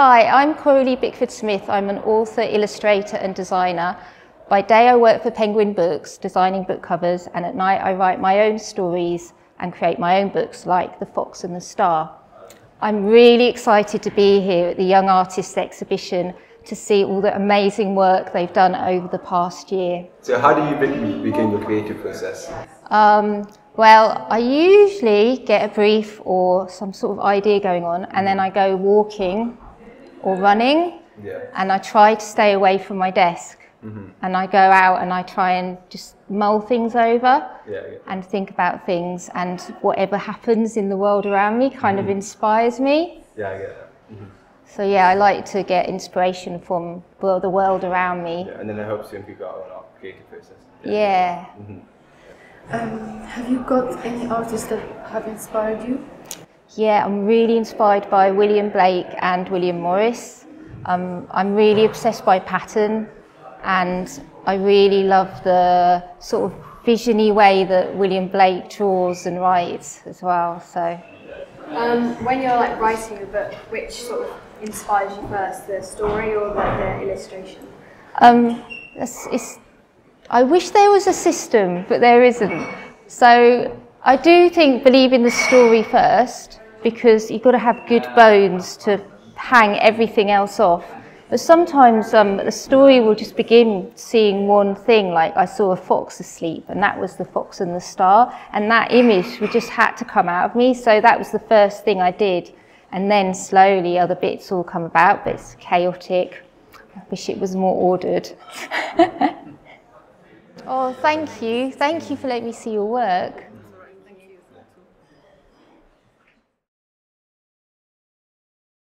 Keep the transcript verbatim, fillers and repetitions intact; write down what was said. Hi, I'm Coralie Bickford-Smith. I'm an author, illustrator and designer. By day I work for Penguin Books, designing book covers, and at night I write my own stories and create my own books like The Fox and the Star. I'm really excited to be here at the Young Artists Exhibition to see all the amazing work they've done over the past year. So how do you begin your creative process? Um, Well, I usually get a brief or some sort of idea going on, and then I go walking or running, yeah. and I try to stay away from my desk. Mm-hmm. And I go out and I try and just mull things over yeah, yeah. and think about things, and whatever happens in the world around me kind mm-hmm. of inspires me. Yeah, I get that. Mm-hmm. So yeah, I like to get inspiration from well, the world around me. Yeah, and then it helps you figure out our creative process. Yeah. yeah. Mm-hmm. Um, have you got any artists that have inspired you? Yeah, I'm really inspired by William Blake and William Morris. Um, I'm really obsessed by pattern, and I really love the sort of vision-y way that William Blake draws and writes as well. So, um, when you're like writing a book, which sort of inspires you first, the story or like the illustration? Um, it's, it's I wish there was a system, but there isn't. So I do think believe in the story first, because you've got to have good bones to hang everything else off. But sometimes um, the story will just begin seeing one thing, like I saw a fox asleep, and that was the fox and the star, and that image just had to come out of me, so that was the first thing I did. And then slowly other bits all come about, but it's chaotic. I wish it was more ordered. Oh, thank you. Thank you for letting me see your work.